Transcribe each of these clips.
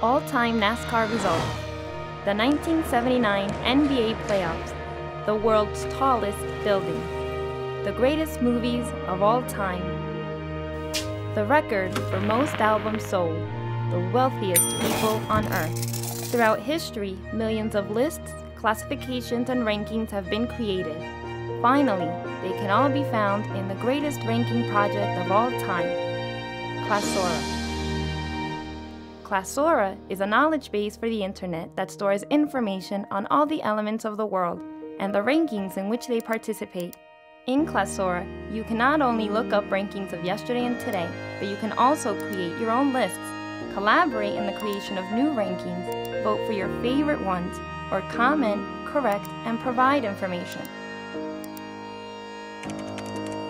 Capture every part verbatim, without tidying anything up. all-time NASCAR result, the nineteen seventy-nine N B A playoffs, the world's tallest building, the greatest movies of all time, the record for most albums sold, the wealthiest people on earth. Throughout history, millions of lists, classifications, and rankings have been created. Finally, they can all be found in the greatest ranking project of all time, Classora. Classora is a knowledge base for the internet that stores information on all the elements of the world and the rankings in which they participate. In Classora, you can not only look up rankings of yesterday and today, but you can also create your own lists, collaborate in the creation of new rankings, vote for your favorite ones, or comment, correct, and provide information.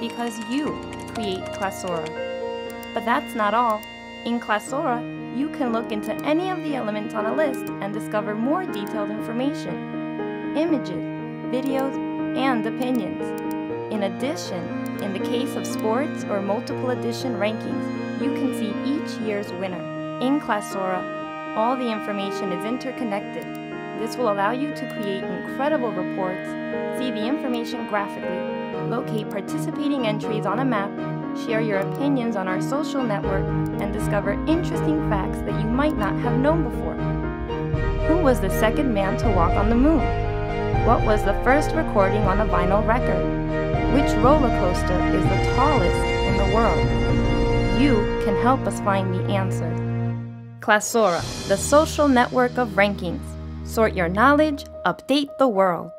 Because you create Classora. But that's not all. In Classora, you can look into any of the elements on a list and discover more detailed information, images, videos, and opinions. In addition, in the case of sports or multiple edition rankings, you can see each year's winner. In Classora, all the information is interconnected. This will allow you to create incredible reports, see the information graphically, locate participating entries on a map, share your opinions on our social network, and discover interesting facts that you might not have known before. Who was the second man to walk on the moon? What was the first recording on a vinyl record? Which roller coaster is the tallest in the world? You can help us find the answer. Classora, the social network of rankings. Sort your knowledge, update the world.